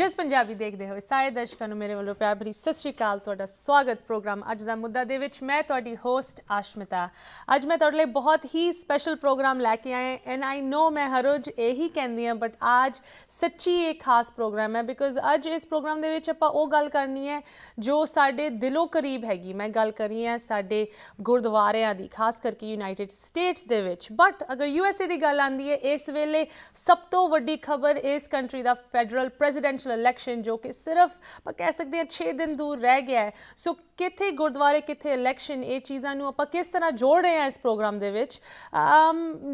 ਜਿਸ ਪੰਜਾਬੀ ਦੇਖਦੇ ਹੋਏ ਸਾਰੇ ਦਰਸ਼ਕਾਂ ਨੂੰ ਮੇਰੇ ਵੱਲੋਂ ਪਿਆਰ ਭਰੀ ਸਤਿ ਸ਼੍ਰੀ ਅਕਾਲ। ਤੁਹਾਡਾ ਸਵਾਗਤ ਪ੍ਰੋਗਰਾਮ ਅੱਜ ਦਾ ਮੁੱਦਾ ਦੇ ਵਿੱਚ। ਮੈਂ ਤੁਹਾਡੀ ਹੋਸਟ ਆਸ਼ਮਿਤਾ। ਅੱਜ ਮੈਂ ਤੁਹਾਡੇ ਲਈ ਬਹੁਤ ਹੀ ਸਪੈਸ਼ਲ ਪ੍ਰੋਗਰਾਮ ਲੈ ਕੇ ਆਏ ਐਂਡ ਆਈ ਨੋ ਮੈਂ ਹਰ ਰੋਜ਼ ਇਹੀ ਕਹਿੰਦੀ ਹਾਂ ਬਟ ਅੱਜ ਸੱਚੀ ਇਹ ਖਾਸ ਪ੍ਰੋਗਰਾਮ ਹੈ ਬਿਕੋਜ਼ ਅੱਜ ਇਸ ਪ੍ਰੋਗਰਾਮ ਦੇ ਵਿੱਚ ਆਪਾਂ ਉਹ ਗੱਲ ਕਰਨੀ ਹੈ ਜੋ ਸਾਡੇ ਦਿਲੋਂ ਕਰੀਬ ਹੈਗੀ। ਮੈਂ ਗੱਲ ਕਰੀ ਹੈ ਸਾਡੇ ਗੁਰਦੁਆਰਿਆਂ ਦੀ, ਖਾਸ ਕਰਕੇ ਯੂਨਾਈਟਿਡ ਸਟੇਟਸ ਦੇ ਵਿੱਚ। ਬਟ ਅਗਰ ਯੂ ਐਸ ਏ ਦੀ ਗੱਲ ਆਉਂਦੀ ਹੈ ਇਸ ਵੇਲੇ ਸਭ ਤੋਂ ਵੱਡੀ ਖਬਰ ਇਸ ਕੰਟਰੀ ਦਾ ਫੈਡਰਲ ਪ੍ਰੈਜ਼ੀਡੈਂਟ इलेक्शन जो कि सिर्फ कह सकते हैं 6 दिन दूर रह गया है। सो किथे गुरुद्वारे किथे इलेक्शन, ये चीज़ों को आप किस तरह जोड़ रहे हैं इस प्रोग्राम के विच।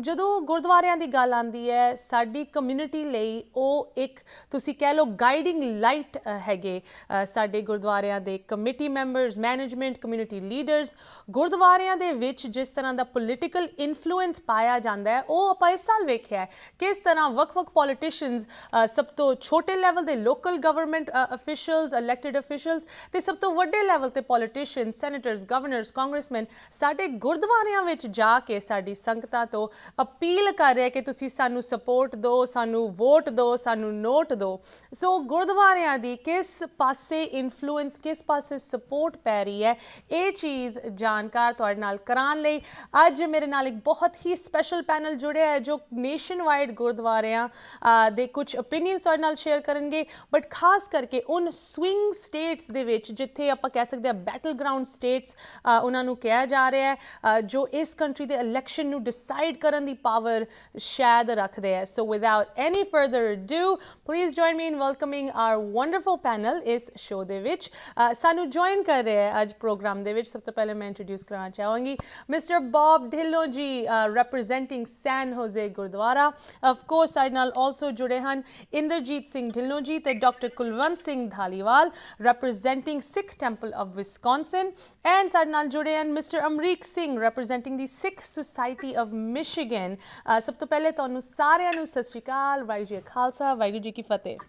जो गुरुद्वारों की गल आती है साड़ी कम्यूनिटी लई वो एक तुसी कह लो गाइडिंग लाइट हैगे। साडे गुरुद्वारों के committee members, management, community leaders, गुरुद्वारों के विच जिस तरह का पोलिटिकल इन्फ्लुएंस पाया जाता है वो आप इस साल वेख्या है किस तरह वख-वख पॉलिटिशियनस सब तो छोटे लैवल के local government officials, elected officials ते सब तो वड्डे लैवल ते पॉलिटिशियन, सैनेटर्स, गवर्नर्स, कांग्रेसमैन साडे गुरुद्वारियां विच जाके साडी संगतां तो अपील कर रहे कि तुसी सानू सपोर्ट दो, सानू वोट दो, सानू नोट दो। सो गुरुद्वारियां दी किस पासे इन्फ्लुएंस, किस पासे सपोर्ट पै रही है, ये चीज़ जानकार तुहाडे नाल कराउण लई अज मेरे नाल एक बहुत ही स्पैशल पैनल जुड़िया है जो नेशन वाइड गुरुद्वारियां दे कुछ ओपीनियंस तुहाडे नाल शेयर करनगे। बट खास करके उन स्विंग स्टेट्स दे विच जिथे आप कह सकते हैं बैटल ग्राउंड स्टेट्स उन्होंने कहा जा रहा है जो इस कंट्री के इलैक्शन को डिसाइड करने की पावर शायद रखते हैं। So without any further do please join me in welcoming our wonderful panel इस शो दे विच। सानू ज्वाइन कर रहे हैं अज प्रोग्राम दे विच। सब तो पहले मैं इंट्रोड्यूस करना चाहूँगी mister Bob Dhillon ji, representing San Jose gurdwara. Of course साढ़े नाल आल्सो जुड़े हैं इंदरजीत सिंह ढिल्लों जी ते doctor Kulwant Singh Dhaliwal, representing Sikh temple of Wisconsin. And साढ़े नाल जुड़े हैं mister Amrik Singh, representing the Sikh society of Michigan. सब तो पहले तुहानू सारिआं नू सत श्री अकाल, वाहिगुरू जी खालसा, वाहिगुरू जी की फतेह।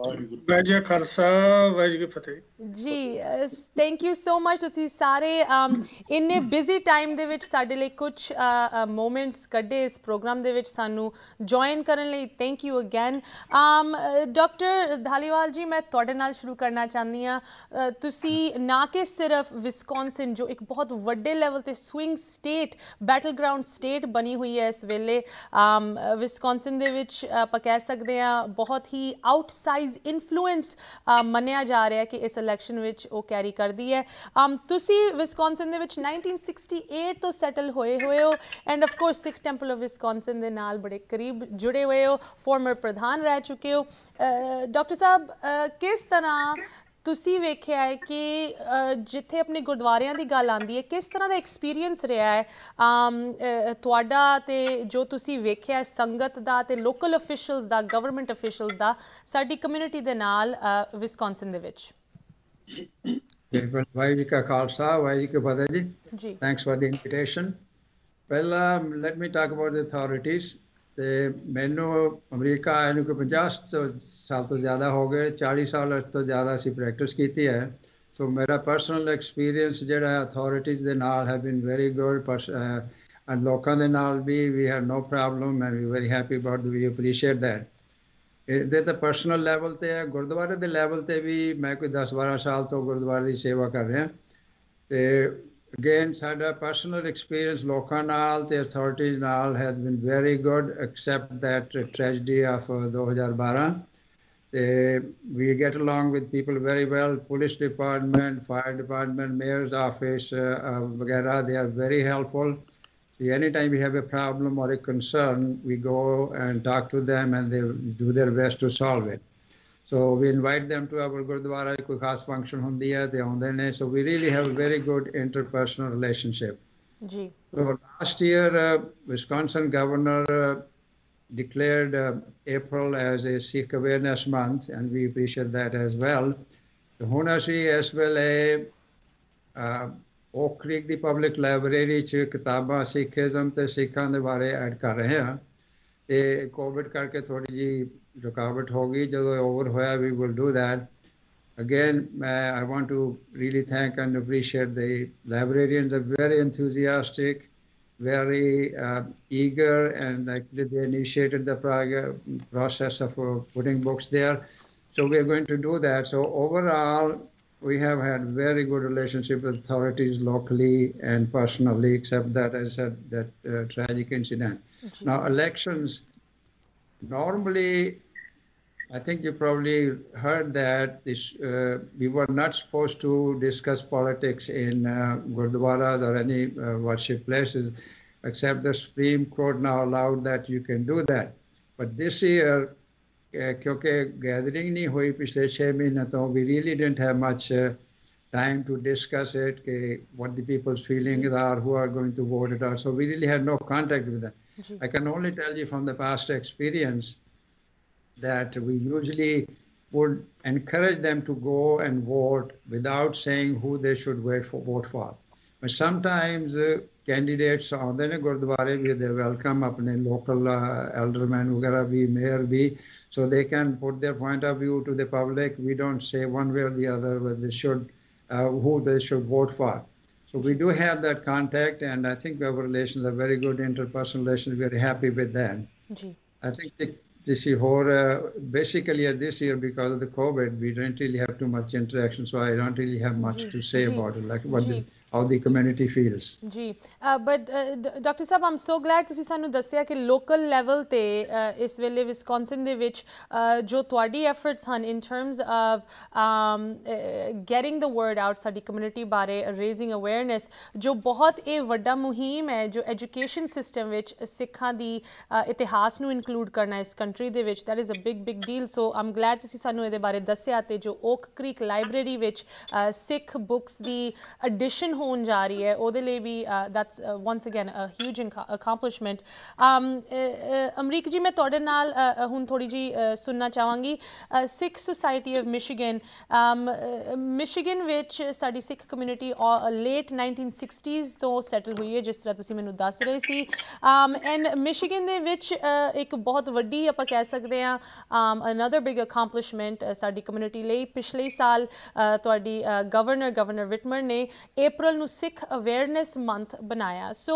जी थैंक यू सो मच। तुसी सारे इन्ने बिजी टाइम दे विच साडे लई कुछ मोमेंट्स कड्ढे इस प्रोग्राम दे विच सानू ज्वाइन करन लई, thank you again. Doctor Dhaliwal ji, मैं तुहाडे नाल शुरू करना चाहनी आं। तुसी ना कि सिर्फ विस्कॉन्सिन जो एक बहुत वड्डे लैवल ते swing state, battleground state बनी हुई है इस वेले, विस्कॉन्सिन दे विच आपां कह सकदे आं बहुत ही आउटसाइड इन्फ्लुएंस मनिया जा रहा है कि इस इलैक्शन विच वो कैरी करती है। तुसी विस्कॉन्सिन दे विच 1968 तो सैटल होए हुए हो and of course Sikh temple of Wisconsin दे नाल बड़े करीब जुड़े हुए हो, फॉर्मर प्रधान रह चुके हो। डॉक्टर साहब, किस तरह तुसी वेख्या है कि जिथे अपने गुरुद्वारियां दी गल आंदी है किस तरह दा एक्सपीरियंस रहा है तुहाडा ते जो तुसी वेख्या है संगत दा ते लोकल ऑफिशियल्स दा, गवर्नमेंट ऑफिशियल्स दा साडी कम्यूनिटी दे नाल विस्कॉन्सिन दे विच? बिल्कुल, वाहिगुरू जी का खालसा, वाहिगुरू जी की फतेह जी। Thanks for the invitation. पहला let me talk about the authorities. तो मैनू अमरीका आया नूं 50 साल तो ज़्यादा हो गए, 40 साल तो ज़्यादा असी प्रैक्टिस की है। सो मेरा पर्सनल एक्सपीरियंस जोड़ा अथॉरिटीज़ के नाल है बीन वेरी गुड। एंड लोगों के नाल भी we have no problem and we very happy about we appreciate that. ये तो परसनल लैवल पर है। गुरुद्वारे के लैवल पर भी मैं कोई 10-12 साल तो गुरुद्वारे की सेवा कर रहा। तो अगेन साडा पर्सनल एक्सपीरियंस लोकां नाल ते अथॉरिटी नाल has been very good except that tragedy of 2012। ते we get along with people very well. Police department, fire department, mayor's office वगैरह, they are very helpful. Any time we have a problem और a concern we go and talk to them and they do their best to solve it. So we invite them to our Gurdwara, कोई खास function होंदी है ते आउंदे ने। So we really have a very good interpersonal relationship. Ji. So last year Wisconsin governor declared April as a Sikh awareness month and we appreciate that as well. So हुन असी इस वेले ओक क्रीक दी public library च किताबां Sikhism ते सिखां दे बारे ऐड कर रहे हैं। ते कोविड करके थोड़ी जी रुकावट होगी, जो ओवर होया we will do that again. मैं I want to really thank and appreciate the librarians, are very enthusiastic, very eager and actually they initiated the process of putting books there. So we are going to do that. So overall, we have had very good relationship with authorities locally and personally, except that I said that tragic incident. Okay. Now elections, normally, I think you probably heard that this, we were not supposed to discuss politics in Gurdwaras or any worship places, except the Supreme Court now allowed that you can do that. But this year, because gathering नहीं हुई पिछले 6 महीने तो we really didn't have much time to discuss it, what the people's feelings are, who are going to vote it out. So we really had no contact with them. I can only tell you from the past experience that we usually would encourage them to go and vote without saying who they should vote for. But sometimes candidates आते हैं गुरुद्वारे भी, they welcome अपने local aldermen वगैरह भी, mayor भी, so they can put their point of view to the public. We don't say one way or the other whether they should, who they should vote for. So we do have that contact, and I think our relations are very good, interpersonal relations. We are happy with them. Okay. I think this year, basically this year, because of the COVID, we don't really have too much interaction, so I don't really have much to say about it, like what how the community feels. Ji, but Dr. Saab, I'm so glad तुसी सानू दस्या कि local level ते इस वेले Wisconsin दे विच जो तुहाडी efforts हैं in terms of getting the word out sari community बारे, raising awareness, जो बहुत ए वड्डा मुहिम है जो education system विच सिखां दी इतिहास नू include करना इस country they which, that is a big deal. So I'm glad तुसी सानू इहदे बारे दस्या ते जो Oak Creek Library विच Sikh books दी edition होन जा रही है उहदे लई भी that's once again a huge accomplishment. Amrik ji, मैं तुहाडे नाल हुण थोड़ी जी सुनना चाहांगी Sikh society of Michigan. Michigan विच साडी सिख कम्यूनिटी लेट 1960s तो सैटल हुई है, जिस तरह तुसीं मैनूं दस रहे सी, एंड मिशिगन दे विच एक बहुत वड्डी आपां कह सकदे हां अनदर बिग अकम्पलिशमेंट साडी कम्यूनिटी लई. पिछले साल तुहाडी गवर्नर विटमर ने अप्रैल नू सिख अवेयरनेस मंथ बनाया. सो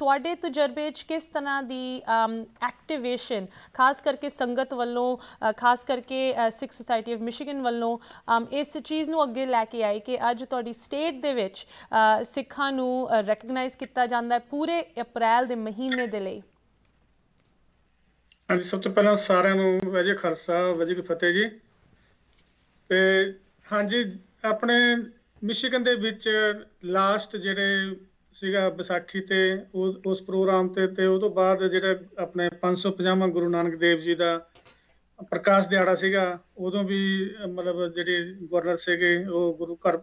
तुहाडे तजर्बे च किस तरह दी एक्टिवेशन खास करके संगत वालों, खास करके सिख सोसाइटी ऑफ मिशिगन वालों इस चीज़ नू अगे लैके आई कि अज तुहाडी स्टेट दे विच सिखां नू रिकगनाइज किया जाता है पूरे अप्रैल दे महीने दे लई? हाँ जी, सब तो पहला सारे वाहिगुरू खालसा वाहिगुरू फतेह जी. हाँ जी, अपने मिशिगन दे विच लास्ट जिहड़े सीगा बैसाखी ते उस प्रोग्राम ते उस तो बाद जिहड़ा अपने 550वां गुरु नानक देव जी दा प्रकाश दिहाड़ा सीगा, उदों भी मतलब जिहड़े गवर्नर सीगे वो गुरु घर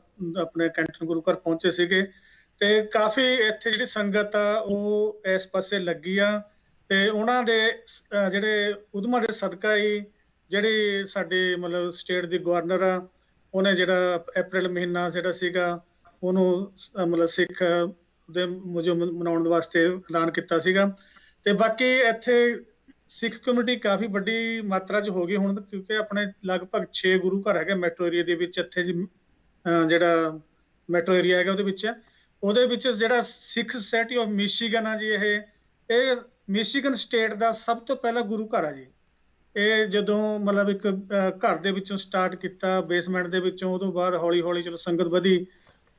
अपने कैंटन गुरु घर पहुंचे सीगे ते काफ़ी इत्थे जिहड़ी संगत आ वो इस पासे लगी आ ते उन्हां दे जिहड़े उदमां दे सदका ही जिहड़ी साडी मतलब स्टेट दी गवर्नर आ उन्हें जिहड़ा अप्रैल महीना जिहड़ा सीगा उन्होंने मतलब सिख दे मुजम मनाने वास्ते ऐलान किया सीगा. ते बाकी इत्थे सिख कम्यूनिटी काफ़ी बड़ी मात्रा च हो गई हुण, क्योंकि अपने लगभग 6 गुरु घर है मैट्रो एरिया दे विच. इत्थे जिहड़ा मैट्रो एरिया है उहदे विच जिहड़ा सिख सोसाइटी ऑफ मिशिगन आ जी, ये मिशिगन स्टेट का सब तो पहला गुरु घर आ जी. ਇਹ ਜਦੋਂ मतलब एक घर ਦੇ ਵਿੱਚੋਂ स्टार्ट किया बेसमेंट ਦੇ ਵਿੱਚੋਂ, ਉਦੋਂ ਬਾਅਦ ਹੌਲੀ ਹੌਲੀ ਚਲੋ ਸੰਗਤ ਵਧੀ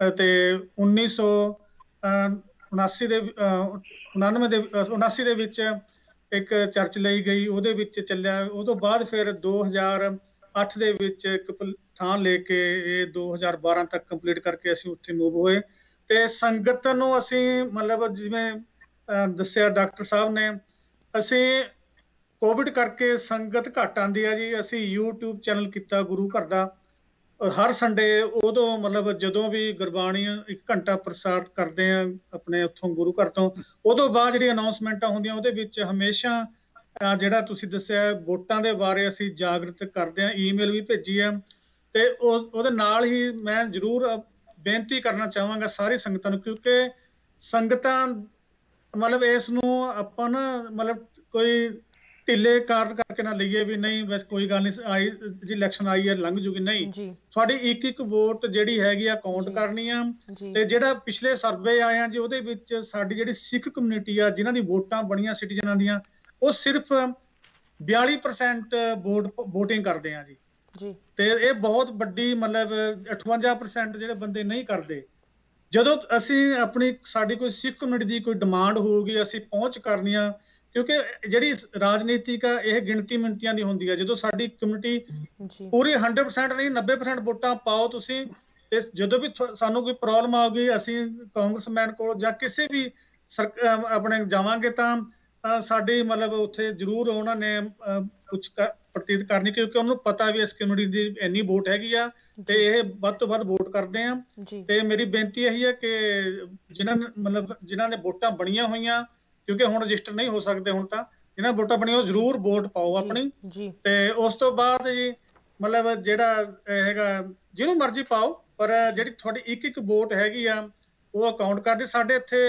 ਤੇ 1979 ਦੇ 79 ਦੇ ਵਿੱਚ ਇੱਕ ਚਰਚ ਲਈ ਗਈ, ਉਹਦੇ ਵਿੱਚ ਚੱਲਿਆ. ਉਹ ਤੋਂ ਬਾਅਦ ਫਿਰ 2008 ਦੇ ਵਿੱਚ ਇੱਕ ਥਾਂ ਲੈ ਕੇ ਇਹ 2012 ਤੱਕ ਕੰਪਲੀਟ ਕਰਕੇ ਅਸੀਂ ਉੱਥੇ ਮੂਵ ਹੋਏ ਤੇ ਸੰਗਤ ਨੂੰ ਅਸੀਂ मतलब ਜਿਵੇਂ ਦੱਸਿਆ ਡਾਕਟਰ ਸਾਹਿਬ ਨੇ, ਅਸੀਂ कोविड करके संगत घट आती है जी. असी यूट्यूब चैनल किया गुरु घर का, हर संडे उदों मतलब जदों भी गुरबाणी 1 घंटा प्रसार करते हैं अपने उत्थों गुरु घर तो. उदों बाद जी अनाउंसमेंटा होंदियां उहदे विच हमेशा जिहड़ा तुसीं दस्सिया वोटां दे बारे असी जागृत करते हैं, ईमेल भी भेजी है. तो उहदे नाल ही मैं जरूर बेनती करना चाहांगा सारी संगतां नूं, क्योंकि संगतां मतलब इस नूं आपां ना मतलब कोई ढिले कारण करके ना लीए भी नहीं बस कोई गल नहीं आई जी इलैक्शन आई है लंघ जूगी, नहीं थोड़ी एक एक वोट जी हैगी आ काउंट करनी आ. तो जो पिछले सर्वे आए जी वो साड़ी जी सिख कम्यूनिटी आ जिन्हां दी वोटां बणियां सिटीजनां दियां वो सिर्फ 42% वोटिंग करते हैं जी. ते ये बहुत बड़ी मतलब 58% जो बंदे नहीं करते। जो असी अपनी साड़ी कोई सिख कम्यूनिटी की कोई डिमांड होगी असी पहुँच करनी है, क्योंकि जी राजनीति का यह गिनती मिनतियां की होंगी है। जो साड़ी कम्यूनिटी पूरी 100% नहीं 90% वोटां पाओ तुसीं, जो भी सानू कोई प्रॉब्लम आएगी असी कांग्रेसमैन को जां किसी भी अपने जावांगे तां साड़ी मतलब उत्थे जरूर उन्होंने कुछ प्रतीत करनी, क्योंकि उन्होंने पता भी इस कम्यूनिटी की इन्नी वोट हैगी आ ते ये वध तो वध वोट करते हैं। तो मेरी बेनती यही है कि जिन्होंने मतलब जिन्होंने वोटां बणियां होईयां, क्योंकि हुण रजिस्टर नहीं हो सकते, हुण तां जिन्होंने वोटां बणियां जरूर वोट पाओ अपनी, तो उस तो बाद जी मतलब जिहड़ा हैगा जिन्हों मर्जी पाओ, पर जिहड़ी तुहाडी एक एक वोट हैगी आ ਉਹ ਅਕਾਊਂਟ ਕਰਦੇ। ਸਾਡੇ ਇੱਥੇ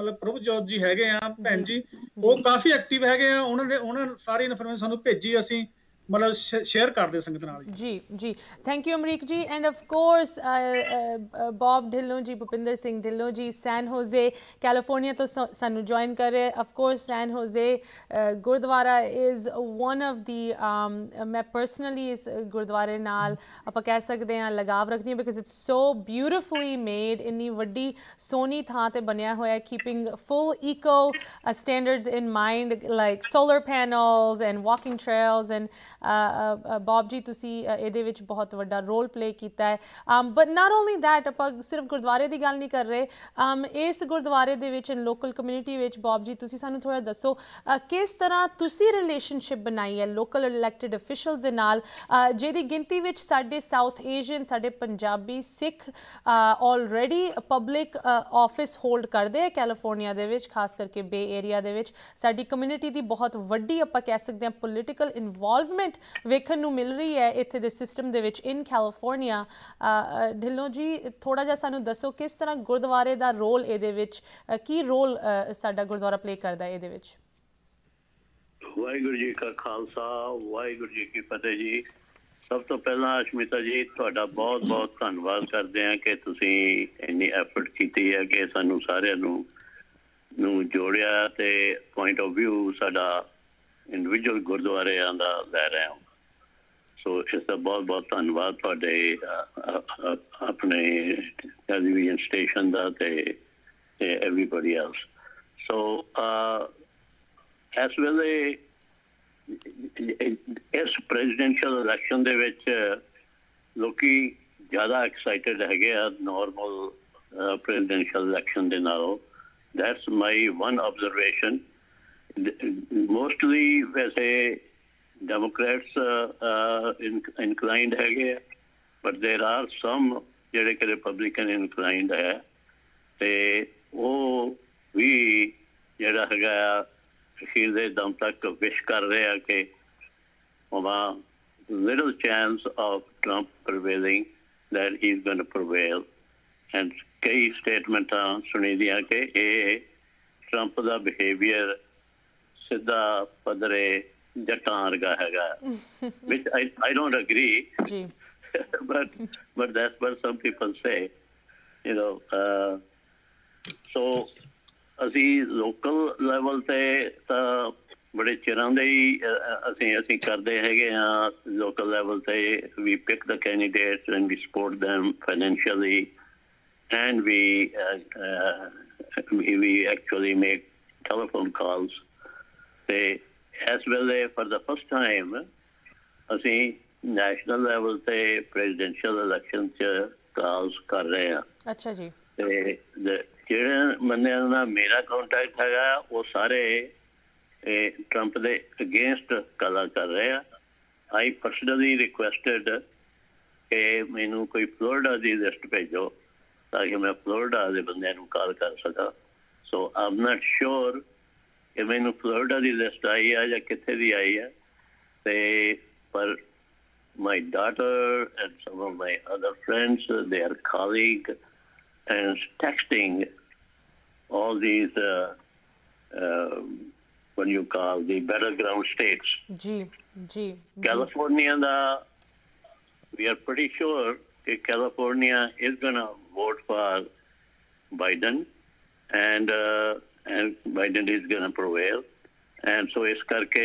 ਮਤਲਬ ਪ੍ਰਭਜੋਤ ਜੀ ਹੈਗੇ ਆ ਭੈਣ ਜੀ, ਉਹ ਕਾਫੀ ਐਕਟਿਵ ਹੈਗੇ ਆ, ਉਹਨਾਂ ਨੇ ਸਾਰੀ ਇਨਫੋਰਮੇਸ਼ਨ ਸਾਨੂੰ ਭੇਜੀ, ਅਸੀਂ मतलब शेयर करते संगत नाल। जी जी thank you Amrik ji and of course Bob Dhillon ji, Bhupinder Singh Dhillon ji San Jose California तो सानू ज्वाइन कर रहे। Of course San Jose gurdwara is one of the मैं पर्सनली इस गुरुद्वारे नाल आपां कह सकते हैं लगाव रखती हूँ, because it's so beautifully made, इन्नी वड्डी सोहनी थां ते बनिया होया, keeping full eco standards in mind like solar panels and walking trails and Bob ji तुसी एदे विच बहुत वड्डा रोल प्ले कीता है। बट नॉट ओनली दैट, आपां सिर्फ गुरुद्वारे की गल नहीं कर रहे, इस गुरुद्वारे दे विच लोकल कम्यूनिटी विच बॉब जी तुसी सानू थोड़ा दसो किस तरह तुसी रिलेशनशिप बनाई है लोकल इलैक्टिड ऑफिशल्स दे नाल, जेदी गिनती विच साडे साउथ एशियन साडे Punjabi Sikh already public office hold करदे है कैलिफोर्निया दे विच, खास करके बे एरिया दे विच साडी कम्यूनिटी दी बहुत वड्डी आपां कह सकदे हां पोलिटिकल इन्वॉल्वमेंट वेखन नूं मिल रही है इत्थे दे सिस्टम दे विच इन कैलिफोर्निया। ढिल्लों जी थोड़ा जिहा सानू दसो किस तरह गुरुद्वारे दा रोल इहदे विच की रोल साडा गुरुद्वारा प्ले करदा है इहदे विच। वाहिगुरू जी का खालसा वाहिगुरू जी की फतेह जी। सब तो पहला अश्मिता जी तुहाडा बहुत बहुत धन्नवाद करदे हां कि तुसीं इन्नी एफर्ट कीती है कि सानू सारिआं नूं जोड़िआ ते पॉइंट ऑफ व्यू साडा इंडिविजुअल गुरुद्वारे का लै रहे हो। सो इसका बहुत बहुत धन्नवाद तुहाडे अपने टेलीविजन स्टेशन का एवरीबडी एल्स। सो इस वेले इस प्रेजिडेंशियल इलैक्शन दे विच लोकी ज़्यादा एक्साइटेड हैगे नॉर्मल प्रेजिडेंशियल इलैक्शन दे नालों। That's my one observation. Mostly वैसे डेमोक्रेट्स इनक्लाइंड है, बट देर आर सम जेडे के रिपब्लिकन इनक्लाइंड है, ते वो भी जड़ा है अखीर के दम तक विश कर रहे हैं कि वहाँ little chance of Trump prevailing that he is going to prevail. And कई स्टेटमेंट सुनी दिया कि ये ट्रंप का बिहेवियर सीधा पदरे जटां वर्गा हैगा, which I don't agree, but that's what some people say, you know. So असी लोकल लेवल ते तां बड़े चिरां दे ही असी करदे हैगे हां। लोकल लेवल ते we pick the candidates and we support them financially and we actually make telephone calls. इस वेले फॉर द फर्स्ट टाइम असी नैशनल लेवल से प्रेजिडेंशियल इलैक्शन कॉल्स कर रहे हैं। अच्छा जी। जिहड़े बंदे नाल मेरा कॉन्टैक्ट हैगा वो सारे ट्रंप के अगेंस्ट कॉल कर रहे हैं। आई पर्सनली रिक्वेस्टेड कि मैनू कोई फ्लोरिडा की लिस्ट भेजो ताकि मैं फ्लोरिडा के बंदे नूं कॉल कर सका। So I am not sure कि मैनू फ्लोरिडा की लिस्ट आई है या कितने की आई है, ते पर my daughter and some of my other friends they are calling and texting all these what you call the battleground states. जी जी। कैलिफोर्निया का वी आर प्रीटी श्योर कि California is gonna vote for Biden and Biden is going to prevail, and so इस करके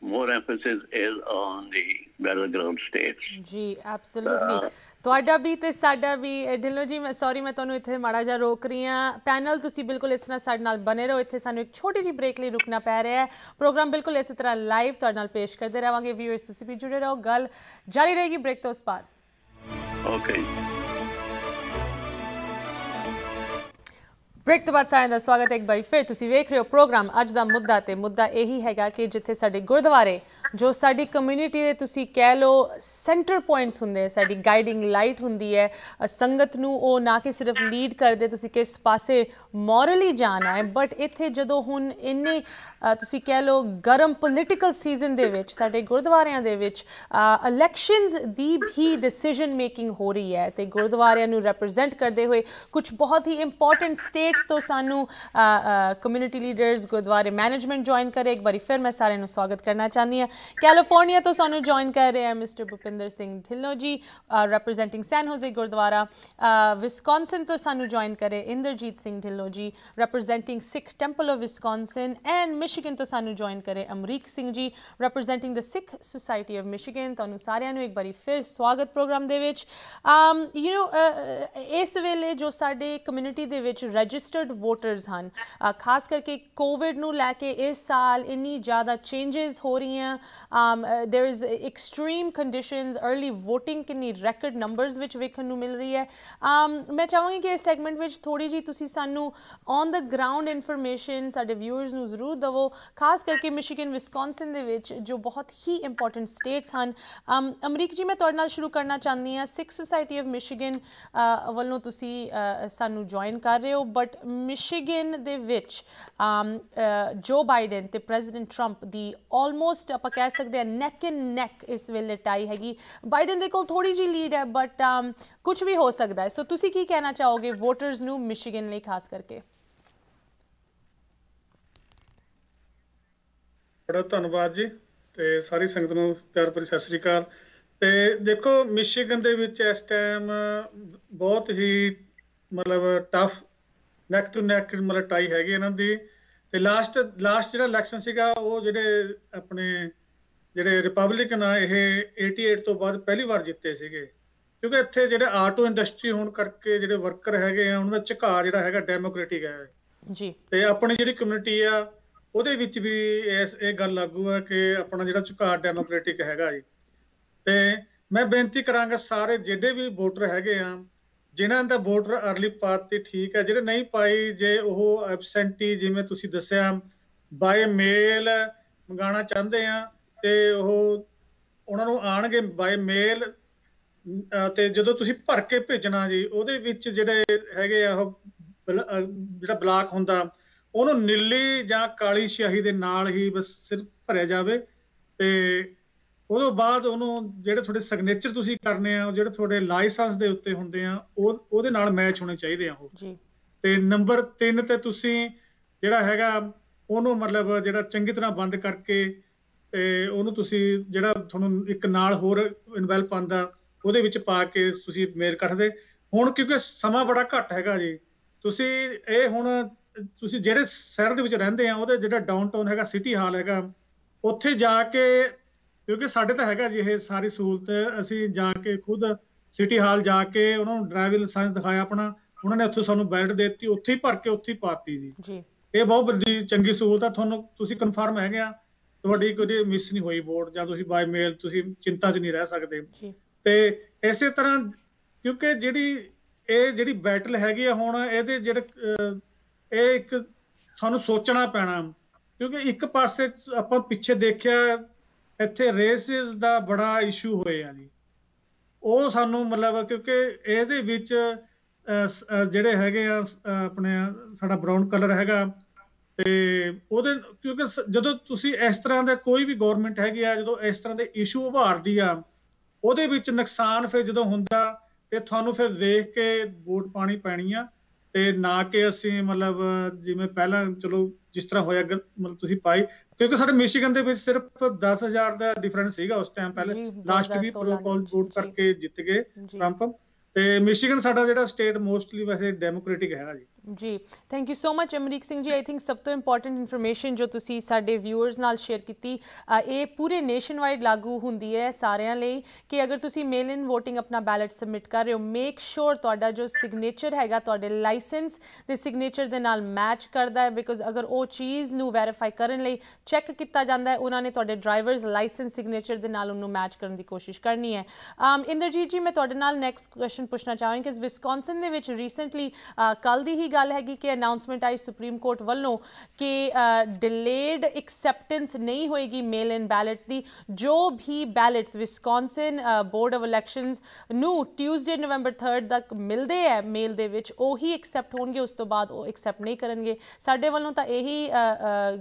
more emphasis is on the battleground states. जी, absolutely. ਤੁਹਾਡਾ ਵੀ ਤੇ ਸਾਡਾ ਵੀ ਢਿੱਲੋਂ ਜੀ ਮੈਂ ਸੌਰੀ ਮੈਂ ਤੁਹਾਨੂੰ ਇੱਥੇ ਮਾੜਾ ਜਿਹਾ ਰੋਕ ਰਹੀ ਹਾਂ ਪੈਨਲ ਤੁਸੀਂ ਬਿਲਕੁਲ ਇਸ ਤਰ੍ਹਾਂ ਸਾਡੇ ਨਾਲ ਬਨੇ ਰਹੋ ਇੱਥੇ ਸਾਨੂੰ ਇੱਕ ਛੋਟੀ ਜਿਹੀ ਬ੍ਰੇਕ ਲਈ ਰੁਕਣਾ ਪੈ ਰਿਹਾ ਹੈ ਪ੍ਰੋਗਰਾਮ ਬਿਲਕੁਲ ਇਸੇ ਤਰ੍ਹਾਂ ਲਾਈਵ ਤੁਹਾਡੇ ਨਾਲ ਪੇਸ਼ ਕਰਦੇ ਰਹਾਂਗੇ ਵਿਊਅਰਸ ਤੁਸੀਂ ਵੀ ਜੁੜੇ ਰਹੋ ਗੱਲ ਜਾਰੀ ਰਹੇਗੀ ਬ੍ਰੇਕ ਤੋਂ ਉਸ ਪਾਰ ਓਕੇ ब्रेक तो बाद सारे का स्वागत है एक बार फिर तुसी वेख रहे हो प्रोग्राम अज का मुद्दा तो मुद्दा यही हैगा कि जिथे साडे गुरुद्वारे जो साडी कम्यूनिटी दे तुसी कह लो सेंटर पॉइंट्स हुंदे साडी गाइडिंग लाइट हुंदी है संगत नू ओ ना कि सिर्फ लीड करदे तुसी किस पासे मॉरली जाना है बट इत्थे जदों हुण इन्ने तुसी कह लो गर्म पोलिटिकल सीजन दे विच साडे गुरुद्वारियां दे विच इलैक्शनस दी भी डिसीजन मेकिंग हो रही है ते गुरुद्वारियां नू रिप्रजेंट करदे हुए कुछ बहुत ही इंपॉर्टेंट स्टेट्स तो सानू कम्यूनिटी लीडर्स गुरुद्वारे मैनेजमेंट ज्वाइन करे एक बार फिर मैं सारे नू स्वागत करना चाहनी हूँ कैलिफोर्निया तो सानू ज्वाइन कर रहे हैं mister Bhupinder Singh Dhillon ji representing San Jose gurdwara Wisconsin तो सानू ज्वाइन करे Inderjit Singh Dhillon ji representing Sikh temple of Wisconsin and Michigan तो सानू ज्वाइन करे Amrik Singh ji representing the Sikh society of Michigan तुहानू सारिआं नू एक बारी फिर स्वागत प्रोग्राम दे विच इस वेले जो साडे कम्यूनिटी दे विच रजिस्टर्ड वोटर्स हन खास करके कोविड नू लैके इस साल इन्नी ज़्यादा चेंजेस हो रही हैं there is extreme conditions early voting Kinni record numbers विच वेखन नू मिल रही है मैं चाहूँगी कि इस segment विच थोड़ी जी तुसी सानू on the ground information साडे viewers नू जरूर दवो खास करके मिशिगन विस्कॉन्सिन दे विच जो बहुत ही इंपॉर्टेंट स्टेट्स हैं अमरीक जी मैं तुहाडे नाल शुरू करना चाहती हाँ सिख सोसाइटी ऑफ मिशिगन वल्लों तुसी सानू ज्वाइन कर रहे हो बट मिशिगन दे विच जो बाइडन ते प्रेजिडेंट ट्रंप दी ऑलमोस्ट आप कह सकते हैं नैक एंड नैक इस वेले टाई हैगी बाइडन दे कोल थोड़ी जी लीड है बट कुछ भी हो सकता है सो तुसी की कहना चाहोगे वोटर्स नू मिशिगन लई खास करके बड़ा धन्नवाद जी ते सारी संगत नू प्यार भरी सत श्री अकाल ते देखो मिशिगन दे विच इस टाइम बहुत ही मतलब टफ नैक टू नैक मतलब टाई हैगी इन्हां दी ते लास्ट जिहड़ा इलैक्शन सीगा ओह जिहड़े अपने ਜਿਹੜੇ ਰਿਪਬਲਿਕਨ ਆ ਇਹ 88 ਤੋਂ ਬਾਅਦ ਪਹਿਲੀ ਵਾਰ ਜਿੱਤੇ ਸੀਗੇ ਕਿਉਂਕਿ ਇੱਥੇ ਜਿਹੜੇ ਆਟੋ ਇੰਡਸਟਰੀ ਹੋਣ ਕਰਕੇ ਜਿਹੜੇ ਵਰਕਰ ਹੈਗੇ ਆ ਉਹਨਾਂ ਦਾ ਝੁਕਾਅ ਜਿਹੜਾ ਹੈਗਾ ਡੈਮੋਕ੍ਰੈਟਿਕ ਹੈ ਜੀ ਤੇ ਆਪਣੀ ਜਿਹੜੀ ਕਮਿਊਨਿਟੀ ਆ ਉਹਦੇ ਵਿੱਚ ਵੀ ਇਹ ਗੱਲ ਲਾਗੂ ਆ ਕਿ ਆਪਣਾ ਜਿਹੜਾ ਝੁਕਾਅ ਡੈਮੋਕ੍ਰੈਟਿਕ ਹੈਗਾ ਜੀ ਤੇ ਮੈਂ ਬੇਨਤੀ ਕਰਾਂਗਾ ਸਾਰੇ ਜਿਹੜੇ ਵੀ ਵੋਟਰ ਹੈਗੇ ਆ ਜਿਨ੍ਹਾਂ ਦਾ ਵੋਟਰ ਅਰਲੀ ਪਾਤੀ ਠੀਕ ਹੈ ਜਿਹੜੇ ਨਹੀਂ ਪਾਈ ਜੇ ਉਹ ਐਬਸੈਂਟੀ ਜਿਵੇਂ ਤੁਸੀਂ ਦੱਸਿਆ ਬਾਏ ਮੇਲ ਮੰਗਾਉਣਾ ਚਾਹੁੰਦੇ ਆ ਤੇ ਉਹ ਉਹਨਾਂ ਨੂੰ ਆਣਗੇ ਬਾਏ ਮੇਲ ਤੇ ਜਦੋਂ ਤੁਸੀਂ ਭਰ ਕੇ ਭੇਜਣਾ ਜੀ ਉਹਦੇ ਵਿੱਚ ਜਿਹੜੇ ਹੈਗੇ ਆ ਉਹ ਜਿਹੜਾ ਬਲਾਕ ਹੁੰਦਾ ਉਹਨੂੰ ਨੀਲੀ ਜਾਂ ਕਾਲੀ ਸਿਆਹੀ ਦੇ ਨਾਲ ਹੀ ਬਸ ਸਿਰਫ ਭਰਿਆ ਜਾਵੇ ਤੇ ਉਹਦੋਂ ਬਾਅਦ ਉਹਨੂੰ ਜਿਹੜੇ ਤੁਹਾਡੇ ਸਿਗਨੇਚਰ ਤੁਸੀਂ ਕਰਨੇ ਆ ਜਿਹੜੇ ਤੁਹਾਡੇ ਲਾਇਸੈਂਸ ਦੇ ਉੱਤੇ ਹੁੰਦੇ ਆ ਉਹ ਉਹਦੇ ਨਾਲ ਮੈਚ ਹੋਣੇ ਚਾਹੀਦੇ ਆ ਉਹ ਜੀ ਤੇ ਨੰਬਰ 3 ਤੇ ਤੁਸੀਂ ਜਿਹੜਾ ਹੈਗਾ ਉਹਨੂੰ ਮਤਲਬ ਜਿਹੜਾ ਚੰਗੀ ਤਰ੍ਹਾਂ ਬੰਦ ਕਰਕੇ ਉਹਨੂੰ ਤੁਸੀਂ ਜਿਹੜਾ ਤੁਹਾਨੂੰ ਇੱਕ ਨਾਲ ਹੋਰ ਇਨਵੈਲਪ ਆਉਂਦਾ ਉਹਦੇ ਵਿੱਚ ਪਾ ਕੇ ਤੁਸੀਂ ਮੇਲ ਕਰਦੇ ਹੁਣ ਕਿਉਂਕਿ ਸਮਾਂ ਬੜਾ ਘੱਟ ਹੈਗਾ ਜੀ ਤੁਸੀਂ ਇਹ ਹੁਣ ਤੁਸੀਂ ਜਿਹੜੇ ਸ਼ਹਿਰ ਦੇ ਵਿੱਚ ਰਹਿੰਦੇ ਆ ਉਹਦੇ ਜਿਹੜਾ ਡਾਊਨਟਾਊਨ ਹੈਗਾ ਸਿਟੀ ਹਾਲ ਹੈਗਾ ਉੱਥੇ ਜਾ ਕੇ ਕਿਉਂਕਿ ਸਾਡੇ ਤਾਂ ਹੈਗਾ ਜੀ ਇਹ ਸਾਰੀ ਸਹੂਲਤ ਅਸੀਂ ਜਾ ਕੇ ਖੁਦ ਸਿਟੀ ਹਾਲ ਜਾ ਕੇ ਉਹਨਾਂ ਨੂੰ ਡਰਾਈਵਿੰਗ ਲਾਇਸੈਂਸ ਦਿਖਾਇਆ ਆਪਣਾ ਉਹਨਾਂ ਨੇ ਉੱਥੋਂ ਸਾਨੂੰ ਬੈਲਟ ਦੇ ਦਿੱਤੀ ਉੱਥੇ ਹੀ ਭਰ ਕੇ ਉੱਥੇ ਹੀ ਪਾਤੀ ਜੀ ਇਹ ਬਹੁਤ ਵੱਡੀ ਚੰਗੀ ਸਹੂਲਤ ਆ ਤੁਹਾਨੂੰ ਤੁਸੀਂ ਕਨਫਰਮ ਹੈਗੇ ਆ ਤੁਹਾਡੀ ਕੋਈ ਮਿਸ ਨਹੀਂ ਹੋਈ ਵੋਟ ਜਾਂ ਤੁਸੀਂ ਬਾਈ ਮੇਲ ਤੁਸੀਂ ਚਿੰਤਾ 'ਚ ਨਹੀਂ ਰਹਿ ਸਕਦੇ ਤੇ ਇਸੇ ਤਰ੍ਹਾਂ ਕਿਉਂਕਿ ਜਿਹੜੀ ਬੈਟਲ ਹੈਗੀ ਆ ਹੁਣ ਇਹਦੇ ਇਹ ਇੱਕ ਸਾਨੂੰ ਸੋਚਣਾ ਪੈਣਾ ਕਿਉਂਕਿ ਇੱਕ ਪਾਸੇ ਆਪਾਂ ਪਿੱਛੇ ਦੇਖਿਆ ਇੱਥੇ ਰੇਸਿਸ ਦਾ ਬੜਾ ਇਸ਼ੂ ਹੋਇਆ ਜੀ ਉਹ ਸਾਨੂੰ ਮਤਲਬ ਕਿਉਂਕਿ ਇਹਦੇ ਵਿੱਚ ਜਿਹੜੇ ਹੈਗੇ ਆ ਆਪਣੇ ਸਾਡਾ ਬਰਾਊਨ ਕਲਰ ਹੈਗਾ ਤੇ ਉਹਦੇ ਕਿਉਂਕਿ ਜਦੋਂ ਤੁਸੀਂ ਇਸ ਤਰ੍ਹਾਂ ਦੇ ਕੋਈ ਵੀ ਗਵਰਨਮੈਂਟ ਹੈਗੀ ਆ ਜਦੋਂ ਇਸ ਤਰ੍ਹਾਂ ਦੇ ਇਸ਼ੂ ਉਭਾਰਦੀ ਆ ਉਹਦੇ ਵਿੱਚ ਨੁਕਸਾਨ ਫਿਰ ਜਦੋਂ ਹੁੰਦਾ ਤੇ ਤੁਹਾਨੂੰ ਫਿਰ ਵੇਖ ਕੇ ਵੋਟ ਪਾਣੀ ਪੈਣੀ ਆ ਤੇ ਨਾ ਕਿ ਅਸੀਂ ਮਤਲਬ ਜਿਵੇਂ ਪਹਿਲਾਂ ਚਲੋ ਜਿਸ ਤਰ੍ਹਾਂ ਹੋਇਆ ਮਤਲਬ ਤੁਸੀਂ ਪਾਈ ਕਿਉਂਕਿ ਸਾਡੇ ਮਿਸ਼ੀਗਨ ਦੇ ਵਿੱਚ ਸਿਰਫ 10,000 ਦਾ ਡਿਫਰੈਂਸ ਸੀਗਾ ਉਸ ਟਾਈਮ ਪਹਿਲੇ ਲਾਸਟ ਵੀ ਪ੍ਰੋਪੋਲ ਵੋਟ ਕਰਕੇ ਜਿੱਤ ਗਏ ਟਰੰਪ ਤੇ ਮਿਸ਼ੀਗਨ ਸਾਡਾ ਜਿਹੜਾ ਸਟੇਟ ਮੋਸਟਲੀ ਵੈਸੇ ਡੈਮੋਕ੍ਰੈਟਿਕ ਹੈਗਾ ਜੀ जी thank you so much Amrik Singh ji. I think सब तो इंपॉर्टेंट इन्फॉर्मेशन जो तुसी साडे व्यूअर्स नाल शेयर की ये पूरे नेशन वाइड लागू होंगी है सारियां लिए कि अगर तुसी मेल इन वोटिंग अपना बैलेट सबमिट कर रहे हो मेक श्योर तुहाडा जो सिग्नेचर हैगा तुहाडे लाइसेंस दे सिग्नेचर दे नाल मैच करता है बिकॉज अगर वो चीज़ नू वेरीफाई करने लिए चैक किया जाता है उन्होंने तुहाडे ड्राइवरस लाइसेंस सिग्नेचर दे नाल उन्होंने मैच करने की कोशिश करनी है। इंद्रजीत जी मैं तुहाडे नाल नैक्सट क्वेश्चन पूछना चाहांगी कि विस्कॉन्सन दे विच रिसेंटली कल दी ही गल हैगी कि अनाउंसमेंट आई सुप्रीम कोर्ट वालों कि डिलेड एक्सेप्टेंस नहीं होएगी मेल इन बैलेट्स की। जो भी ballots Wisconsin board of elections नू ट्यूजडे नवंबर 3 तक मिलते हैं मेल दे विच ओही एक्सेप्ट होंगे उस तो बाद वो एक्सेप्ट नहीं करनगे। साडे वालों तो यही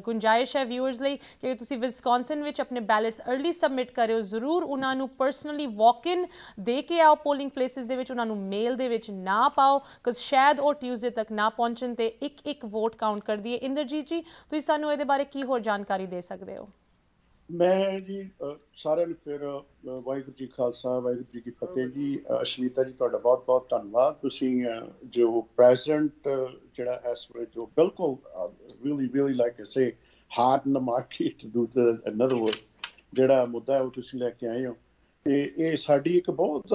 गुंजाइश है व्यूअर्स लई कि तुसी विस्कॉन्सिन विच अपने बैलेट्स अर्ली सबमिट करो जरूर उन्हां नू परसनली वॉक इन दे के आओ पोलिंग प्लेसिस दे विच उन्हां नू मेल दे विच ना पाओ बिकॉज शायद वो ट्यूजडे तक ना पहुंचन ते एक एक वोट काउंट कर दिए। इंद्रजीत जी तुसीं सानू इहदे बारे की होर जानकारी दे सकदे हो? मैं जी सारे फिर वाहिगुरू जी खालसा वाहिगुरू जी की फतेह जी। अश्मिता जी तुहाडा बहुत बहुत धन्नवाद। तुसीं जो प्रेजेंट जिहड़ा इस वे जो बिल्कुल really really like I say hard in the market to do another word जिहड़ा मुद्दा है वो तुसीं लेके आए हो ते ये साडी एक बहुत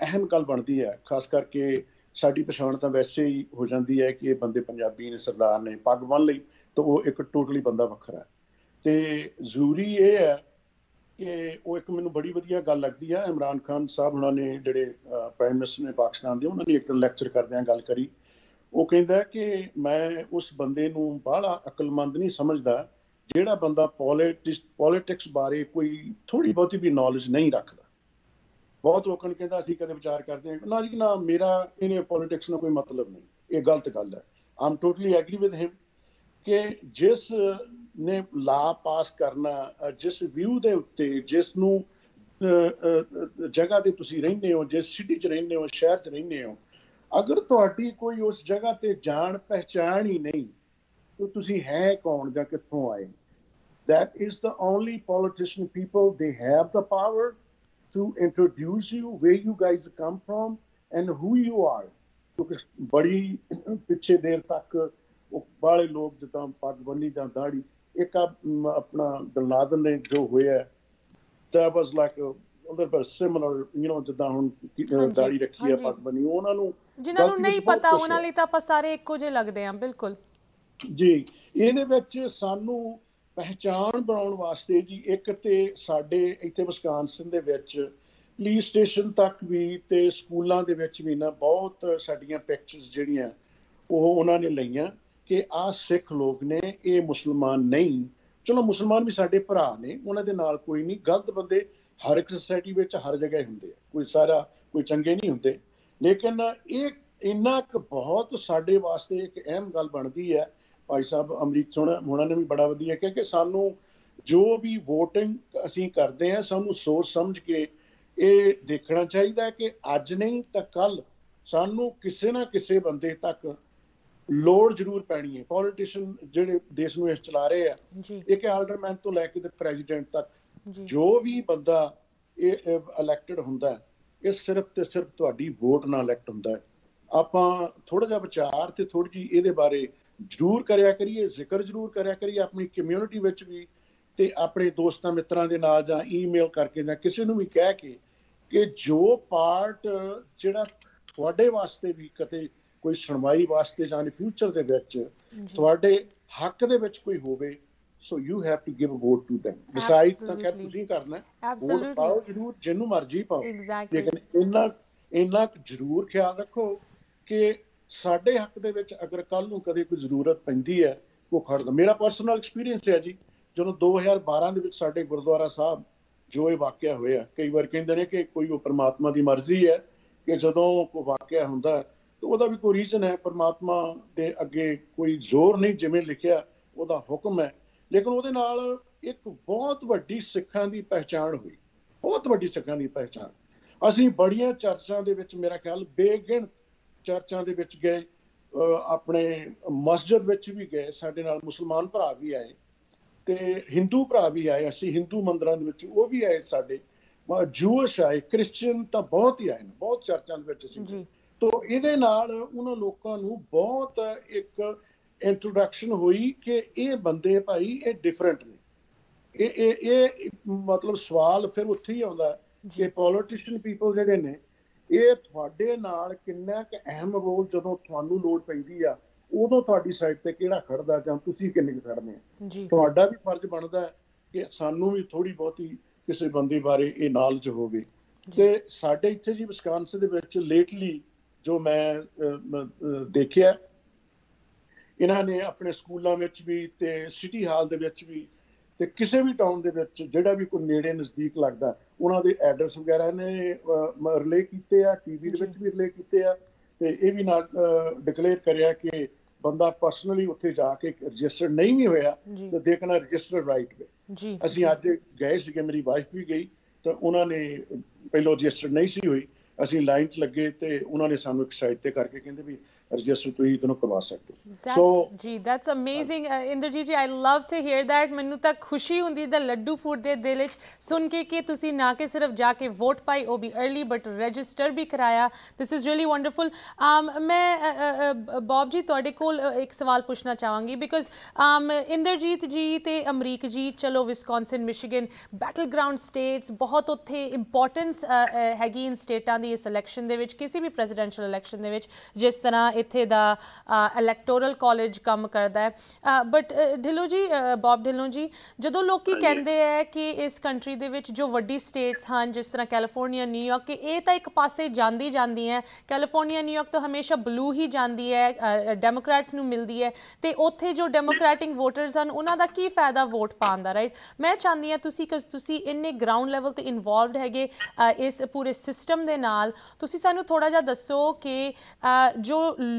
अहम गल बनदी है। खास करके साड़ी पछाण तो वैसे ही हो जाती है कि ये बंदे पंजाबी ने सरदार ने पग बन ली तो वो एक टोटली बंदा वखरा है। तो जरूरी ये है कि वो एक मैंने बड़ी वधिया गल लगती है इमरान खान साहब उन्होंने जोड़े प्राइम मिनिस्टर ने पाकिस्तान के उन्होंने एक लैक्चर करद गल करी वो कहता कि मैं उस बंदे नूं बाहला अकलमंद नहीं समझता जोड़ा बंदा पॉलिटिक्स बारे कोई थोड़ी बहुती भी नॉलेज नहीं रखता। बहुत लोगों ने कहता असं कद विचार करते हैं ना जी ना मेरा इन्हें पॉलिटिक्स में कोई मतलब नहीं ये गलत गल है। I am totally agree with him कि जिस ने ला पास करना जिस व्यू के उत्ते जिसनू जगह तुसी रहने हो जिस सिटी च रहने हो शहर च रहने हो अगर तुहाडी कोई उस जगह ते जान पहचान ही नहीं तो तुसी है कौन या कित्थों आए। That is the only politician people they have the power to introduce you where you guys come from and who you are क्योंकि बड़ी पिछे देर तक बड़े लोग जिदा पग बनी या दाढ़ी एक अपना बिन लादन ने जो होया that was like a little bit similar you know जिदा हम दाढ़ी रखी है पग बनी उन्होंने जिन्होंने नहीं पता उन्होंने लिए तो आप सारे एक जे लगते हैं बिल्कुल जी। ये सानू पहचान बनाने वास्ते जी एक तो साढ़े इतने विस्कानसन दे विच पुलिस स्टेशन तक भी तो स्कूलों के भी ना बहुत साड़ियाँ पिक्चर्स जड़ियाँ उन्होंने लिया कि आ सिख लोग ने ये मुसलमान नहीं। चलो मुसलमान भी साढ़े भरा ने उन्होंने नाल कोई नहीं गलत बंदे हर एक सोसाइटी में हर जगह होंगे कोई सारा कोई चंगे नहीं होंगे लेकिन ये इन्ना बहुत साढ़े वास्ते एक अहम गल बनती है। भाई साहब अमरीक सोना उन्होंने भी बड़ा वधिया कहा कि सानू जो भी वोटिंग असी करते हैं सानू सोच समझ के ये देखना चाहिए कि अज नहीं तो कल सानू किसी ना किसी बंदे तक लोड़ जरूर पैनी है। पॉलिटिशियन जिहड़े देश नूं चला रहे हैं एक आलडरमैन तो लैके तो प्रेजिडेंट तक जो भी बंदा ये इलैक्टेड होंदा है ये सिर्फ तो सिर्फ तुहाडी वोट नाल इलैक्ट होंदा है। आपां थोड़ा जिहा विचार ते थोड़ी जी इहदे बारे जरूर करिया करिए जिक्र जरूर करिया करिए अपनी कम्यूनिटी विच भी ते अपने दोस्तों मित्रां दे नाल जां ईमेल करके जां किसी नूं भी कह के कि जो पार्ट जिहड़ा तुहाडे वास्ते भी कते कोई सुनवाई वास्ते जां फ्यूचर दे विच तुहाडे हक दे विच कोई होवे so you have to give a vote to them. Decide तां कर तुसीं करना वोट पाओ जरूर जिन्नू मर्जी पाओ लेकिन इन्ना जरूर ख्याल रखो कि साढ़े हक दे विच अगर कल नूं कदे कोई जरूरत पैंदी है वो खड़दा। मेरा परसनल एक्सपीरियंस है जी जो 2012 दे विच साढ़े गुरुद्वारा साहब जो ये वाकिया होया कई बार कहंदे ने कि कोई वो परमात्मा दी मर्जी है कि जदों कोई वाकिया हुंदा तो उहदा भी कोई रीजन है परमात्मा दे अगे कोई जोर नहीं जिवें लिखिया उहदा हुक्म है लेकिन उहदे नाल एक बहुत वड्डी सिखां दी पहचान हुई बहुत वड्डी सिखां दी पहचान। असीं बड़ियां चर्चां दे विच मेरा ख्याल बेगिणत चर्चा दे विच गए अपने मस्जिद विच भी गए साडे नाल मुसलमान भरा भी आए तो हिंदू भरा भी आए असीं हिंदू मंदिरां दे विच वो भी आए साडे जूश आए क्रिश्चियन तो बहुत ही आए बहुत चर्चा दे विच असीं तो ये उन्होंने लोगों को बहुत एक इंट्रोडक्शन हुई कि ये बंदे भाई ये डिफरेंट ने, ये मतलब सवाल फिर उत्थे ही आउंदा कि पॉलिटिशियन पीपल जिहड़े ने ये तुहाडे नाल कितना क अहम रोल जदों तुहानू लोड़ पैंदी आ उदों तुहाडी साइड ते किहड़ा खड़दा जां तुसीं किन्ने क खड़दे हो। तुहाडा भी फर्ज बनदा कि सानू भी थोड़ी बहुती किसी बंदे बारे ये नॉलेज होवे। ते साडे इत्थे जी विस्कानसन दे विच लेटली जो मैं देखिया इन्होंने अपने स्कूलों में भी तो सिटी हाल भी तो किसी भी टाउन जोड़ा भी कोई नेड़े नज़दीक लगता उन्होंने एड्रैस वगैरह ने रिले किए आ, टीवी भी रिले किए आ ते ये भी ना डिकलेयर करिया कि बंदा परसनली उत्थे जाके रजिस्टर नहीं भी होया तो देखना रजिस्टर राइट वे। असीं अज गए सीगे, मेरी वाइफ भी गई तो उन्होंने पहलों रजिस्टर नहीं सी हुई, ਅਸੀਂ ਲਾਈਨ 'ਚ ਲੱਗੇ ਤੇ ਉਹਨਾਂ ਨੇ ਸਾਨੂੰ ਇੱਕ ਸਾਈਡ ਤੇ ਕਰਕੇ ਕਹਿੰਦੇ ਵੀ ਰਜਿਸਟਰ ਤੁਸੀਂ ਤੁਹਾਨੂੰ ਕਰਵਾ ਸਕਦੇ। ਸੋ ਜੀ that's amazing Inderjit ji, I love to hear that. ਮੈਨੂੰ ਤਾਂ ਖੁਸ਼ੀ ਹੁੰਦੀ ਦਾ ਲੱਡੂ ਫੂਡ ਦੇ ਦਿਲ 'ਚ ਸੁਣ ਕੇ ਕਿ ਤੁਸੀਂ ਨਾ ਕਿ ਸਿਰਫ ਜਾ ਕੇ ਵੋਟ ਪਾਈ ਉਹ ਵੀ अर्ਲੀ ਬਟ ਰਜਿਸਟਰ ਵੀ ਕਰਾਇਆ। This is really wonderful. ਮੈਂ ਬੌਬ ਜੀ ਤੁਹਾਡੇ ਕੋਲ ਇੱਕ ਸਵਾਲ ਪੁੱਛਣਾ ਚਾਹਾਂਗੀ ਬਿਕੋਜ਼ ਇੰਦਰਜੀਤ ਜੀ ਤੇ ਅਮਰੀਕ ਜੀ ਚਲੋ Wisconsin Michigan battleground states ਬਹੁਤ ਉੱਥੇ ਇੰਪੋਰਟੈਂਸ ਹੈਗੀ ਇਨ ਸਟੇਟਾਂ इस इलैक्शन के किसी भी प्रेजिडेंशियल इलैक्शन के जिस तरह इत्थे दा इलैक्टोरल कॉलेज कम करता है। बट ढिल्लों जी, बॉब ढिल्लों जी, जो लोग कहते हैं कि इस कंट्री दे विच जो वड्डी स्टेट्स हैं जिस तरह कैलीफोर्निया न्यूयॉर्क के ये तो एक पासे जाती जाती है, कैलीफोर्निया न्यूयॉर्क तो हमेशा ब्लू ही जाती है डेमोक्रैट्स नूं मिलती है तो उत्थे जो डेमोक्रैटिक वोटर्स हैं उन्हां दा की फायदा वोट पाउण दा। राइट, मैं चाहती हाँ तुसीं बिकॉज तुसीं इन्ने ग्राउंड लैवल ते इनवॉल्वड हैगे इस पूरे सिस्टम दे नाल, तुसीं सानू थोड़ा जिहा दसो कि जो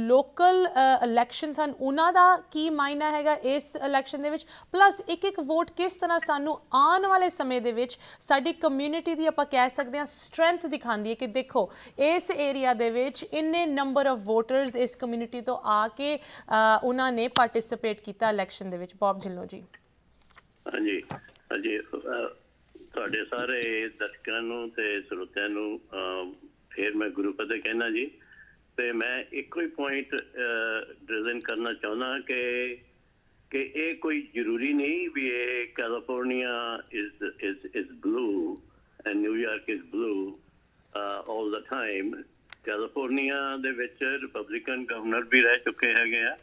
लोकल इलैक्शन हैं उन्हां दा की मायना हैगा इस इलैक्शन दे विच, प्लस एक एक वोट किस तरह सानू आने वाले समय दे विच साडी कम्यूनिटी दी आपां कह सकदे हां स्ट्रेंथ दिखांदी है कि देखो इस एरिया दे विच इन्ने नंबर ऑफ वोटर्स इस कम्यूनिटी तो आके उन्हां ने पार्टिसिपेट कीता इलैक्शन दे विच। बॉब ढिल्लों जी। हाँ जी, हाँ जी, ਤੁਹਾਡੇ ਸਾਰੇ ਦਰਸ਼ਕਾਂ ਨੂੰ ਤੇ ਸਰੋਤਿਆਂ ਨੂੰ ਫਿਰ ਮੈਂ ਗੁਰੂ ਪਦ ਕਹਿਣਾ ਜੀ ਤੇ ਮੈਂ ਇੱਕੋ ਹੀ ਪੁਆਇੰਟ ਪ੍ਰੈਜ਼ੈਂਟ ਕਰਨਾ ਚਾਹੁੰਦਾ ਕਿ ਇਹ ਕੋਈ ਜ਼ਰੂਰੀ ਨਹੀਂ ਵੀ ਇਹ California is blue and New York is blue all the time. California ਦੇ ਵਿੱਚ ਰਿਪਬਲਿਕਨ ਗਵਰਨਰ ਵੀ ਰਹਿ ਚੁੱਕੇ ਹੈਗੇ ਆ,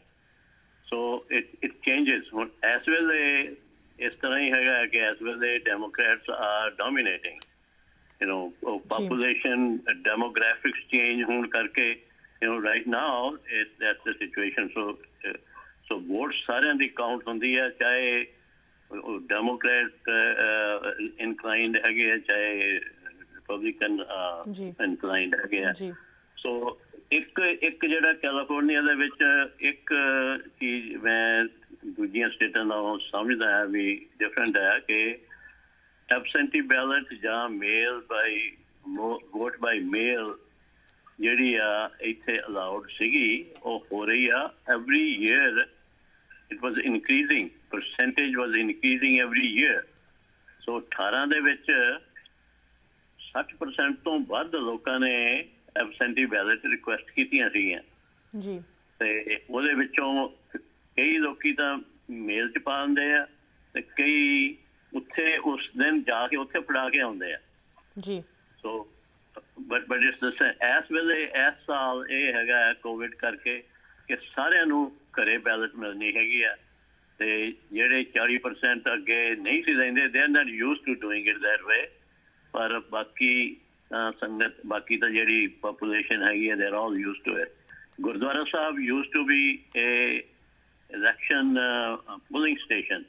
ਸੋ ਇਟ ਚੇਂਜਸ। ਹੁਣ ਇਸ ਵੇਲੇ इस तरह ही है कि as well Democrats are dominating, you know population demographics change होने करके, you know right now that's the situation. So vote सारे की काउंट होती है, चाहे डेमोक्रेट इनक्लाइंड है चाहे रिपब्लिकन इनक्लाइंड है। सो एक जो कैलीफोर्निया एक चीज मैं दूजिया स्टेटा नालों समझदा है भी डिफरेंट है कि एबसेंटी बैलेट जां mail by vote by mail जिहड़ी आ इत्थे अलाउड सीगी वो हो रही आ। Every year it was increasing, percentage was increasing every year. So 18 दे विच 60% तो वध लोकां ने एबसेंटी बैलेट रिक्वेस्ट कीतियां सीगियां जी ते ओहदे विचों कई लोग मेल च पा दें तो कई उत्थे उस दिन जाके उत्थे पढ़ा के आते हैं। सो बट इस वेले इस साल ये है कोविड करके कि सारे घरें बैलेट मिलनी हैगी है ते जेडे 40% अगे नहीं सी लेंदे they are not used to doing it that way. पर बाकी संगत बाकी तो जी पॉपूलेशन हैगी है they are all used to it. Gurdwara साहब used to be a election polling station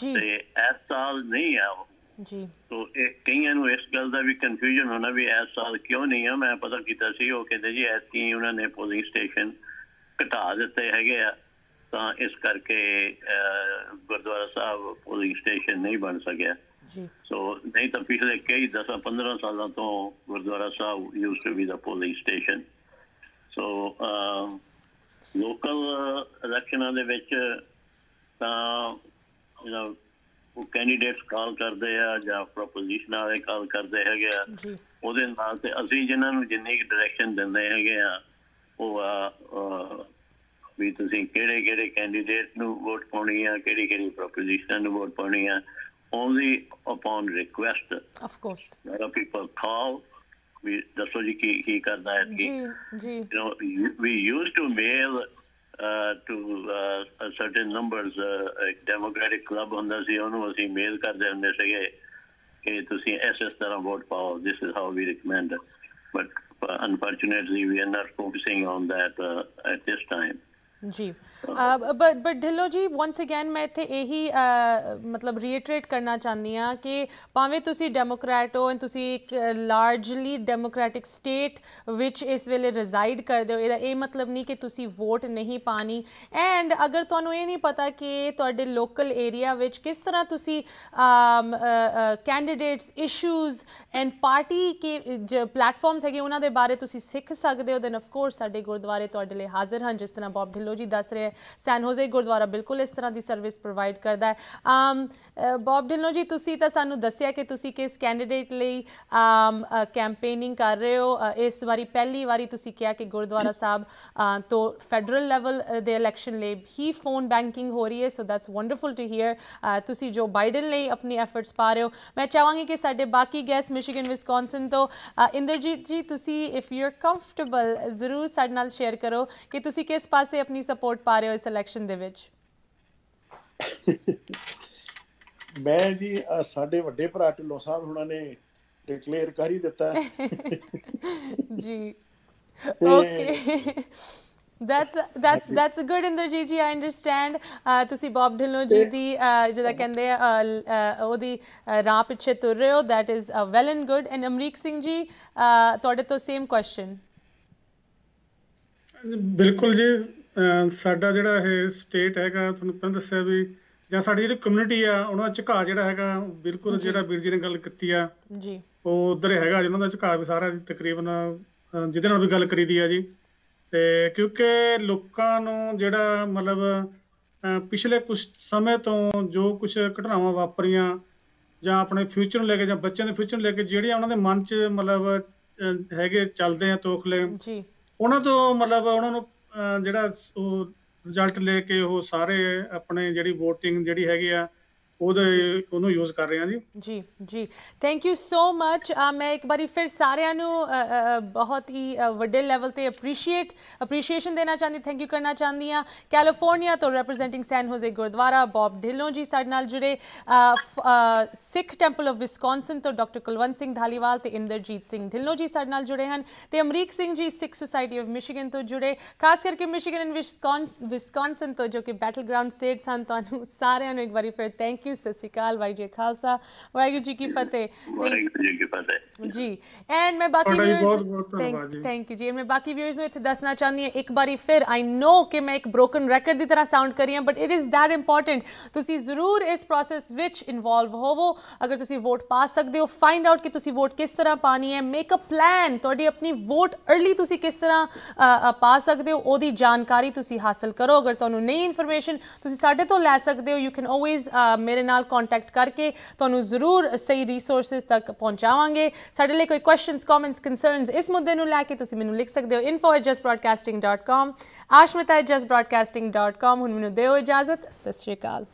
जी इस साल नहीं है वो जी। तो कई इस गल का भी कंफ्यूजन होना भी इस साल क्यों नहीं है। मैं पता किया जी ऐसी उन्होंने पोलिंग स्टेशन घटा दिते है इस करके गुरुद्वारा साहब पोलिंग स्टेशन नहीं बन सकिया। सो नहीं तो पिछले कई 10-15 सालों तो गुरुद्वारा साहब used to be the polling station. So local election वो कैंडीडेट्स कॉल करते हैं या प्रोपोजिशन वाले कॉल करते हैं ਉਹਦੇ ਨਾਲ ਤੇ ਅਸੀਂ ਜਿਹਨਾਂ ਨੂੰ ਜਿੰਨੀ ਕਿ ਡਾਇਰੈਕਸ਼ਨ ਦਿੰਦੇ ਹੈਗੇ ਆ ਉਹ ਆ ਵੀ ਤੁਸੀਂ ਕਿਹੜੇ ਕਿਹੜੇ ਕੈਂਡੀਡੇਟ ਨੂੰ ਵੋਟ ਪਾਉਣੀ ਆ ਕਿਹੜੀ ਕਿਹੜੀ ਪ੍ਰੋਪੋਜੀਸ਼ਨ ਨੂੰ ਵੋਟ ਪਾਉਣੀ ਆ only upon request of course ਮੇਰਾ ਪੀਪਲ ਕਾਲ ਵੀ ਦੱਸੋ ਜੀ ਕੀ ਕੀ ਕਰਦਾ ਹੈ ਜੀ ਜੀ you we used to mail to certain numbers ਇੱਕ ਡੈਮੋਕ੍ਰੈਟਿਕ ਕਲੱਬ ਹੁੰਦਾ ਸੀ ਉਹਨੂੰ ਅਸੀਂ ਮੇਲ ਕਰਦੇ ਹੁੰਦੇ ਸੀਗੇ कि तुसी ऐसे तरह वोट पाओ this is how we recommend but unfortunately we are not focusing on that at this time जी but Dhillon ji once again मैं इतने यही मतलब रीएटरेट करना चाहती हाँ कि भावें तुम डेमोक्रैट हो एक लार्जली डेमोक्रैटिक स्टेट विच इस वेले रिजाइड करते हो ये मतलब नहीं कि तुम वोट नहीं पानी एंड अगर तू ये नहीं पता कि तुहाडे लोकल एरिया विच किस तरह तुम कैंडीडेट्स इशूज़ एंड पार्टी के जो प्लेटफॉर्म्स है उन्होंने बारे तुम सीख सकते हो दैन ऑफकोर्स साडे गुरुद्वारे तुहाडे लई हाजिर हैं जिस तरह बॉब ढिल्लो जी दस रहे हैं सैन होजे गुरुद्वारा बिल्कुल इस तरह की सर्विस प्रोवाइड करता है बॉब ढिल्लो जी तुसी तो सानू दस्या कि तुसी किस कैंडीडेट लई कैंपेनिंग कर रहे हो इस बारी पहली बारी तुसी किया कि गुरुद्वारा साहब तो फैडरल लैवल दे इलैक्शन ले भी फोन बैंकिंग हो रही है so that's wonderful to hear तुसी जो बाइडन लई अपनी एफर्ट्स पा रहे हो मैं चाहांगी कि साडे बाकी गैस मिशिगन विस्कॉन्सिन तो इंदरजीत जी तुसी इफ यू आर कंफर्टेबल जरूर साडे नाल शेयर करो कि तुसी किस पासे अपनी सपोर्ट पा रहे हो इस इलेक्शन दे विच मैं जी साडे वड्डे भरा ढिल्लो साहब हुणां ने डिक्लेयर कर ही दिता जी okay that's a good Inderjeet ji I understand tusi Bob Dhillon ji di jada kende odi raah piche tur rahe ho that is well and good and Amrik Singh ji tode to same question बिल्कुल जी साडा जिहड़ा है state हैगा तुहानूं पहले दस्सिया भी जां साडी जिहड़ी कम्यूनिटी आ उहनां दा झुकाव जिहड़ा हैगा बिल्कुल जिहड़ा वीर जी ने गल कीती आ जी ओह उधर हैगा उहनां दा झुकाव सारा तकरीबन जिहदे नाल भी गल करी दी आ जी ते क्योंकि लोकां नूं जिहड़ा मतलब पिछले कुछ समय तो जो कुछ घटनावां वापरियां जां अपने फ्यूचर नूं लेके जां बच्चेयां दे फ्यूचर नूं लेके जिहड़ियां उहनां दे मन च मतलब हैगे चलदे आ तोखले जी उन्होंने तो मतलब उन्होंने जिहड़ा रिजल्ट लेके वो सारे अपने जिहड़ी वोटिंग जिहड़ी हैगी आ यूज़ कर रहे हैं जी जी जी थैंक यू सो मच मैं एक बारी फिर सारियां नूं बहुत ही वड्डे लैवल ते अप्रीशिएशन देना चाहती थैंक यू करना चाहती हाँ कैलिफोर्निया तो representing San Jose gurdwara Bob Dhillon ji साडे नाल जुड़े सिख टैंपल ऑफ विस्कॉन्सिन तो डॉक्टर कुलवंत सिंह धालीवाल तो इंदरजीत सिंह ढिल्लों जी साडे नाल जुड़े हैं तो Amrik Singh ji Sikh society of Michigan तो जुड़े खास करके मिशिगन एंड विस्कॉन्सिन तो जो कि बैटल ग्राउंड स्टेट्स हैं तो सारियां नूं एक बारी फिर थैंक यू ਸਤਿ ਸ਼੍ਰੀ ਅਕਾਲ ਵਾਹਿਗੁਰੂ ਜੀ ਖਾਲਸਾ ਵਾਹਿਗੁਰੂ ਜੀ ਕੀ ਫਤਿਹ ਵਾਹਿਗੁਰੂ ਜੀ ਕੀ ਫਤਿਹ ਜੀ ਐਂਡ ਮੈਂ ਬਾਕੀ ਵੀਅਰਸ ਥੈਂਕ ਯੂ ਜੀ ਮੈਂ ਬਾਕੀ ਵੀਅਰਸ ਨੂੰ ਇੱਥੇ ਦੱਸਣਾ ਚਾਹੁੰਦੀ ਹਾਂ ਇੱਕ ਵਾਰੀ ਫਿਰ ਆਈ ਨੋ ਕਿ ਮੈਂ ਇੱਕ ਬ੍ਰੋਕਨ ਰੈਕਡ ਦੀ ਤਰ੍ਹਾਂ ਸਾਊਂਡ ਕਰੀ ਹਾਂ but it is that important ਤੁਸੀਂ ਜ਼ਰੂਰ ਇਸ ਪ੍ਰੋਸੈਸ ਵਿੱਚ ਇਨਵੋਲਵ ਹੋਵੋ ਅਗਰ ਤੁਸੀਂ ਵੋਟ ਪਾ ਸਕਦੇ ਹੋ ਫਾਈਂਡ ਆਊਟ ਕਿ ਤੁਸੀਂ ਵੋਟ ਕਿਸ ਤਰ੍ਹਾਂ ਪਾਣੀ ਹੈ ਮੇਕ ਅ ਪਲਾਨ ਤੁਹਾਡੀ ਆਪਣੀ ਵੋਟ अर्ਲੀ ਤੁਸੀਂ ਕਿਸ ਤਰ੍ਹਾਂ ਪਾ ਸਕਦੇ ਹੋ ਉਹਦੀ ਜਾਣਕਾਰੀ ਤੁਸੀਂ ਹਾਸਲ ਕਰੋ ਅਗਰ ਤੁਹਾਨੂੰ ਨਹੀਂ ਇਨਫੋਰਮੇਸ਼ਨ ਤੁਸੀਂ ਸਾਡੇ ਤੋਂ ਲੈ ਸਕਦੇ ਹੋ ਯੂ ਕੈਨ ਆਲਵੇਜ਼ मेरे नाल कॉन्टैक्ट करके तो जरूर सही रिसोर्सिस तक पहुँचावे साढ़े लिए कोई क्वेश्चनस कॉमेंट्स कंसर्नस इस मुद्दे को लैके तुम मैं लिख सकते हो info@justbroadcasting.com ashmita@justbroadcasting.com हूँ मैं दो इजाजत सत श्री अकाल